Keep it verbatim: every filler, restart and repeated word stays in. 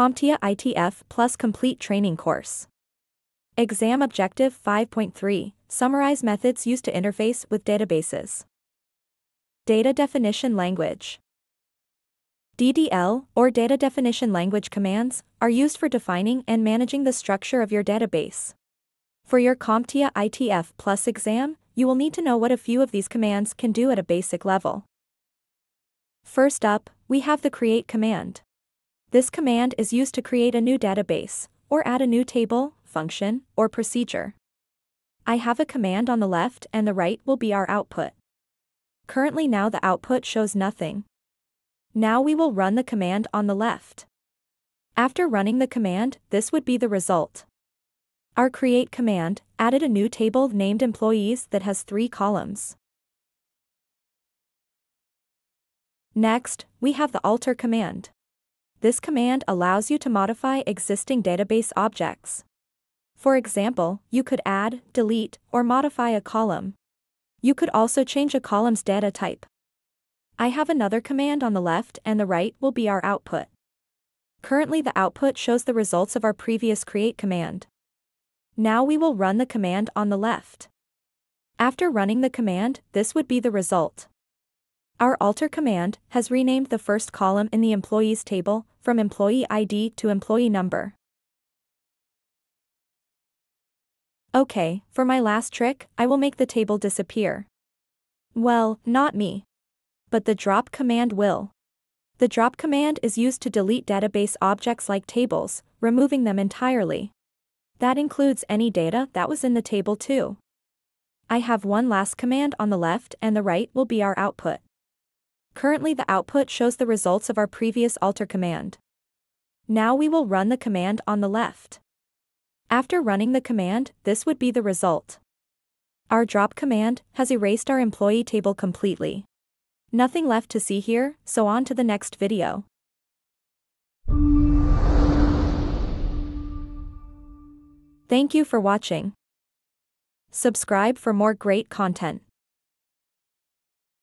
CompTIA I T F plus Complete Training Course. Exam Objective five point three, Summarize Methods Used to Interface with Databases. Data Definition Language. D D L, or Data Definition Language commands, are used for defining and managing the structure of your database. For your CompTIA I T F plus exam, you will need to know what a few of these commands can do at a basic level. First up, we have the create command. This command is used to create a new database, or add a new table, function, or procedure. I have a command on the left and the right will be our output. Currently now the output shows nothing. Now we will run the command on the left. After running the command, this would be the result. Our create command added a new table named employees that has three columns. Next, we have the alter command. This command allows you to modify existing database objects. For example, you could add, delete, or modify a column. You could also change a column's data type. I have another command on the left and the right will be our output. Currently the output shows the results of our previous create command. Now we will run the command on the left. After running the command, this would be the result. Our alter command has renamed the first column in the employees table from employee I D to employee number. Okay, for my last trick, I will make the table disappear. Well, not me. But the drop command will. The drop command is used to delete database objects like tables, removing them entirely. That includes any data that was in the table too. I have one last command on the left and the right will be our output. Currently the output shows the results of our previous alter command. Now we will run the command on the left. After running the command, this would be the result. Our drop command has erased our employee table completely. Nothing left to see here, so on to the next video. Thank you for watching. Subscribe for more great content.